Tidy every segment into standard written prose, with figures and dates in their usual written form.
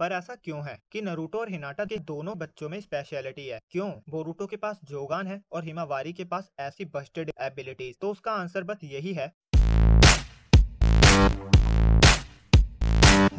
पर ऐसा क्यों है कि नारुतो और हिनाटा के दोनों बच्चों में स्पेशलिटी है? क्यों बोरुतो के पास जोगान है और हिमावारी के पास ऐसी बस्टेड एबिलिटीज? तो उसका आंसर बस यही है।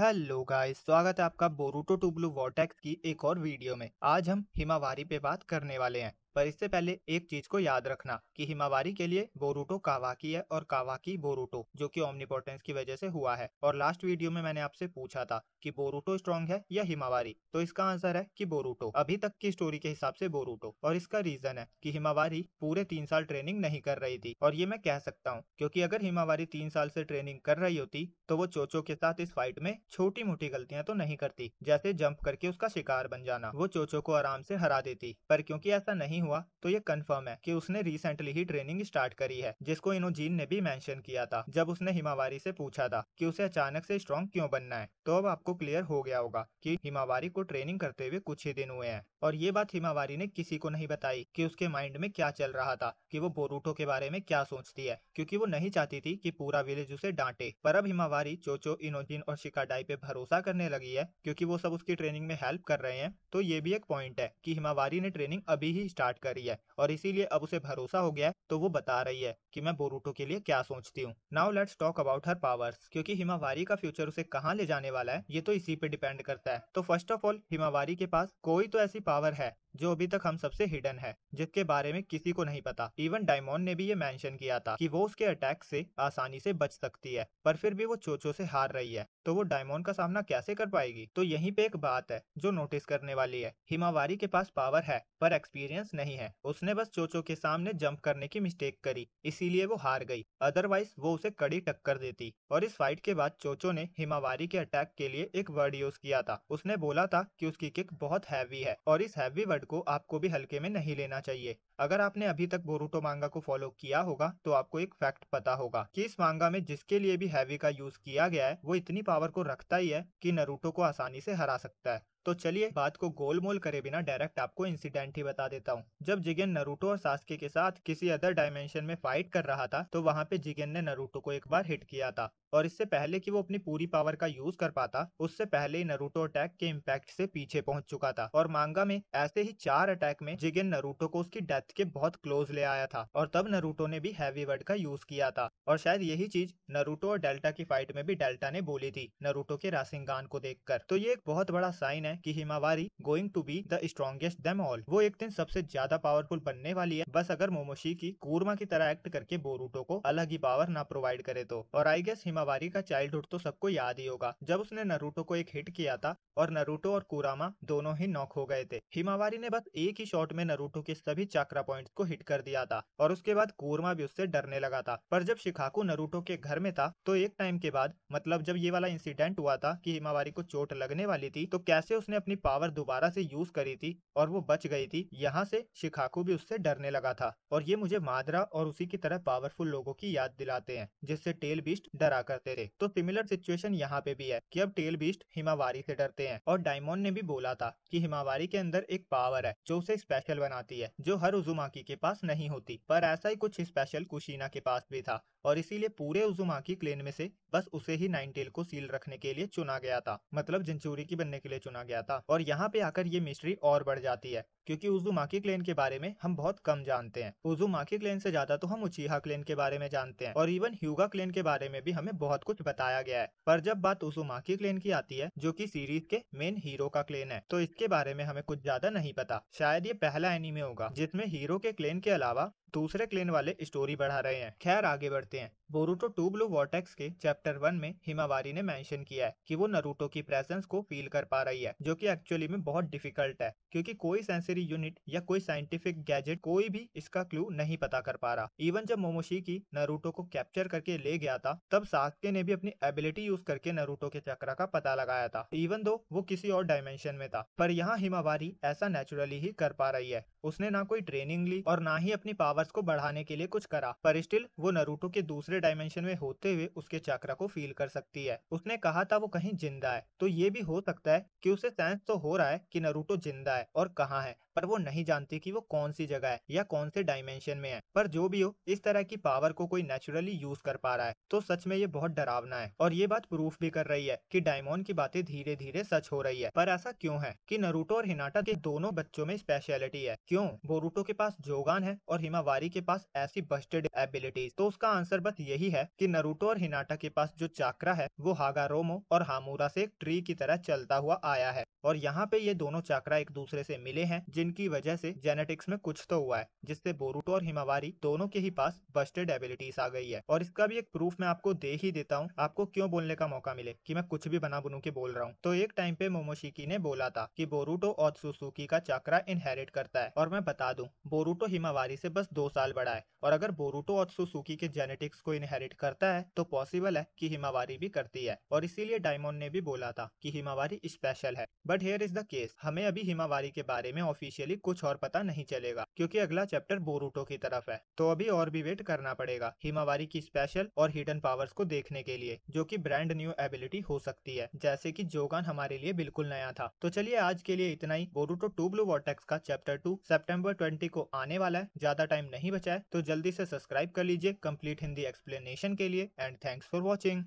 हेलो गाइस, स्वागत है आपका बोरुतो टू ब्लू वॉर्टेक्स की एक और वीडियो में। आज हम हिमावारी पे बात करने वाले हैं, पर इससे पहले एक चीज को याद रखना कि हिमावारी के लिए बोरुतो कावाकी है और कावाकी बोरुतो, जो कि ओमनीपोटेंस की वजह से हुआ है। और लास्ट वीडियो में मैंने आपसे पूछा था कि बोरुतो स्ट्रांग है या हिमावारी, तो इसका आंसर है कि बोरुतो, अभी तक की स्टोरी के हिसाब से बोरुतो। और इसका रीजन है कि हिमावारी पूरे 3 साल ट्रेनिंग नहीं कर रही थी, और ये मैं कह सकता हूँ क्योंकि अगर हिमावारी 3 साल से ट्रेनिंग कर रही होती तो वो चोचो के साथ इस फाइट में छोटी मोटी गलतियाँ तो नहीं करती, जैसे जंप करके उसका शिकार बन जाना। वो चोचो को आराम से हरा देती, पर क्योंकि ऐसा नहीं हुआ तो ये कंफर्म है कि उसने रिसेंटली ही ट्रेनिंग स्टार्ट करी है, जिसको इनोजीन ने भी मेंशन किया था जब उसने हिमावारी से पूछा था कि उसे अचानक से स्ट्रॉन्ग क्यों बनना है। तो अब आपको क्लियर हो गया होगा कि हिमावारी को ट्रेनिंग करते हुए कुछ ही दिन हुए हैं, और ये बात हिमावारी ने किसी को नहीं बताई कि उसके माइंड में क्या चल रहा था, कि वो बोरुतो के बारे में क्या सोचती है, क्योंकि वो नहीं चाहती थी कि पूरा विलेज उसे डांटे। पर अब हिमावारी चोचो, इनोजीन और शिकाडाई पे भरोसा करने लगी है क्योंकि वो सब उसकी ट्रेनिंग में हेल्प कर रहे हैं। तो ये भी एक पॉइंट है कि हिमावारी ने ट्रेनिंग अभी ही स्टार्ट करी है और इसीलिए अब उसे भरोसा हो गया है, तो वो बता रही है कि मैं बोरुतो के लिए क्या सोचती हूँ। Now let's talk about her powers, क्योंकि हिमावारी का फ्यूचर उसे कहाँ ले जाने वाला है ये तो इसी पे डिपेंड करता है। तो फर्स्ट ऑफ ऑल, हिमावारी के पास कोई तो ऐसी पावर है जो अभी तक हम सबसे हिडन है, जिसके बारे में किसी को नहीं पता। इवन डायमंड ने भी ये मेंशन किया था कि वो उसके अटैक से आसानी से बच सकती है, पर फिर भी वो चोचो से हार रही है, तो वो डायमंड का सामना कैसे कर पाएगी? तो यहीं पे एक बात है जो नोटिस करने वाली है। हिमावारी के पास पावर है पर एक्सपीरियंस नहीं है। उसने बस चोचो के सामने जंप करने की मिस्टेक करी, इसीलिए वो हार गई, अदरवाइज वो उसे कड़ी टक्कर देती। और इस फाइट के बाद चोचो ने हिमावारी के अटैक के लिए एक वर्ड यूज किया था। उसने बोला था कि उसकी किक बहुत हैवी है, और इस हैवी वर्ड को आपको भी हल्के में नहीं लेना चाहिए। अगर आपने अभी तक बोरुतो मांगा को फॉलो किया होगा तो आपको एक फैक्ट पता होगा कि इस मांगा में जिसके लिए भी हैवी का यूज किया गया है वो इतनी पावर को रखता ही है कि नारुतो को आसानी से हरा सकता है। तो चलिए बात को गोलमोल करे बिना डायरेक्ट आपको इंसिडेंट ही बता देता हूँ। जब जिगेन नारुतो और सासुके के साथ किसी अदर डायमेंशन में फाइट कर रहा था तो वहाँ पे जिगेन ने नारुतो को एक बार हिट किया था, और इससे पहले कि वो अपनी पूरी पावर का यूज कर पाता उससे पहले ही नारुतो अटैक के इम्पैक्ट से पीछे पहुँच चुका था। और मांगा में ऐसे ही 4 अटैक में जिगेन नारुतो को उसकी डेथ के बहुत क्लोज ले आया था, और तब नारुतो ने भी हैवी वर्ड का यूज किया था। और शायद यही चीज नारुतो और डेल्टा की फाइट में भी डेल्टा ने बोली थी नारुतो के रासेंगान को देखकर। तो ये एक बहुत बड़ा साइन कि Himawari going to be the strongest them all. वो एक दिन सबसे ज्यादा पावरफुल बनने वाली है, बस अगर मोमोशिकी कुरमा की तरह एक्ट करके बोरुतो को अलग ही पावर ना प्रोवाइड करे तो। और आई गेस हिमावारी का चाइल्डहुड तो सबको याद ही होगा, जब उसने नारुतो को एक हिट किया था और नारुतो और कुरामा दोनों ही नॉक हो गए थे। हिमावारी ने बस एक ही शॉट में नारुतो के सभी चक्रा पॉइंट्स को हिट कर दिया था, और उसके बाद कुरमा भी उससे डरने लगा था। पर जब शिकाकू नारुतो के घर में था तो एक टाइम के बाद, मतलब जब ये वाला इंसिडेंट हुआ था कि हिमावारी को चोट लगने वाली थी, तो कैसे उसने अपनी पावर दोबारा से यूज करी थी और वो बच गई थी। यहाँ से शिकाकू भी उससे डरने लगा था, और ये मुझे मादरा और उसी की तरह पावरफुल लोगों की याद दिलाते हैं जिससे टेल बीस्ट डरा करते थे। तो सिमिलर सिचुएशन यहाँ पे भी है कि अब टेल बीस्ट हिमावारी से डरते हैं, और डायमंड ने भी बोला था कि हिमावारी के अंदर एक पावर है जो उसे स्पेशल बनाती है, जो हर उजुमाकी के पास नहीं होती। पर ऐसा ही कुछ स्पेशल कुशीना के पास भी था, और इसीलिए पूरे उजुमाकी क्लेन में से बस उसे ही नाइनटेल को सील रखने के लिए चुना गया था, मतलब जिंचूरी की बनने के लिए चुना गया था। और यहाँ पे आकर ये मिस्ट्री और बढ़ जाती है क्योंकि उजुमाकी क्लेन के बारे में हम बहुत कम जानते हैं। उजुमाकी क्लेन से ज्यादा तो हम उचीहा क्लेन के बारे में जानते हैं, और इवन ह्यूगा क्लेन के बारे में भी हमें बहुत कुछ बताया गया है। पर जब बात उजुमाकी क्लेन की आती है, जो कि सीरीज के मेन हीरो का क्लेन है, तो इसके बारे में हमें कुछ ज्यादा नहीं पता। शायद ये पहला एनीमे होगा जिसमें हीरो के क्लेन के अलावा दूसरे क्लेन वाले स्टोरी बढ़ा रहे हैं। खैर आगे बढ़ते हैं। बोरुतो टू ब्लू वॉर्टेक्स के चैप्टर 1 में हिमावारी ने मेंशन किया है कि वो नारुतो की प्रेजेंस को फील कर पा रही है, जो कि एक्चुअली में बहुत डिफिकल्ट है क्योंकि कोई सेंसरी यूनिट या कोई साइंटिफिक गैजेट, कोई भी इसका क्लू नहीं पता कर पा रहा। इवन जब मोमोशिकी नारुतो को कैप्चर करके ले गया था तब सासुके ने भी अपनी एबिलिटी यूज करके नारुतो के चक्रा का पता लगाया था, इवन दो वो किसी और डायमेंशन में था। पर यहाँ हिमावारी ऐसा नेचुरली ही कर पा रही है, उसने ना कोई ट्रेनिंग ली और ना ही अपनी पावर्स को बढ़ाने के लिए कुछ करा, पर स्टिल वो नारुतो के दूसरे डायमेंशन में होते हुए उसके चक्रा को फील कर सकती है। उसने कहा था वो कहीं जिंदा है, तो ये भी हो सकता है कि उसे सेंस तो हो रहा है कि नारुतो जिंदा है और कहाँ है, पर वो नहीं जानती कि वो कौन सी जगह है या कौन से डायमेंशन में है। पर जो भी हो, इस तरह की पावर को कोई नेचुरली यूज कर पा रहा है तो सच में ये बहुत डरावना है। और ये बात प्रूफ भी कर रही है कि डायमोन की बातें धीरे धीरे सच हो रही है। पर ऐसा क्यों है कि नरूटो और हिनाटा के दोनों बच्चों में स्पेशलिटी है? क्यों बोरुटो के पास जोगान है और हिमावारी के पास ऐसी बस्टेड एबिलिटीज? तो उसका आंसर बस यही है कि नरूटो और हिनाटा के पास जो चाक्रा है वो हागारोमो और हामुरा से एक ट्री की तरह चलता हुआ आया है और यहाँ पे ये दोनों चाक्रा एक दूसरे से मिले हैं, जिनकी वजह से जेनेटिक्स में कुछ तो हुआ है, जिससे बोरुटो और हिमावारी दोनों के ही पास बस्टेड एबिलिटीज आ गई है। और इसका भी एक प्रूफ मैं आपको दे ही देता हूँ, आपको क्यों बोलने का मौका मिले कि मैं कुछ भी बना बुनू के बोल रहा हूँ। तो एक टाइम पे मोमोशिकी ने बोला था कि बोरुटो ओत्सुत्सुकी का चाक्रा इनहेरिट करता है, और मैं बता दूं बोरुटो हिमावारी से बस 2 साल बड़ा है, और अगर बोरुटो ओत्सुत्सुकी के जेनेटिक्स को इनहेरिट करता है तो पॉसिबल है कि हिमावारी भी करती है। और इसीलिए डायमोन ने भी बोला था कि हिमावारी स्पेशल है। But here is the case, हमें अभी हिमावारी के बारे में ऑफिशियली कुछ और पता नहीं चलेगा क्योंकि अगला चैप्टर बोरुटो की तरफ है, तो अभी और भी वेट करना पड़ेगा हिमावारी की स्पेशल और हिडन पावर्स को देखने के लिए, जो कि ब्रांड न्यू एबिलिटी हो सकती है, जैसे कि जोगान हमारे लिए बिल्कुल नया था। तो चलिए आज के लिए इतना ही। बोरुटो 2 ब्लू वॉर्टेक्स का चैप्टर 2 सितंबर 20 को आने वाला है, ज्यादा टाइम नहीं बचा है, तो जल्दी से सब्सक्राइब कर लीजिए कंप्लीट हिंदी एक्सप्लेनेशन के लिए। And thanks for watching.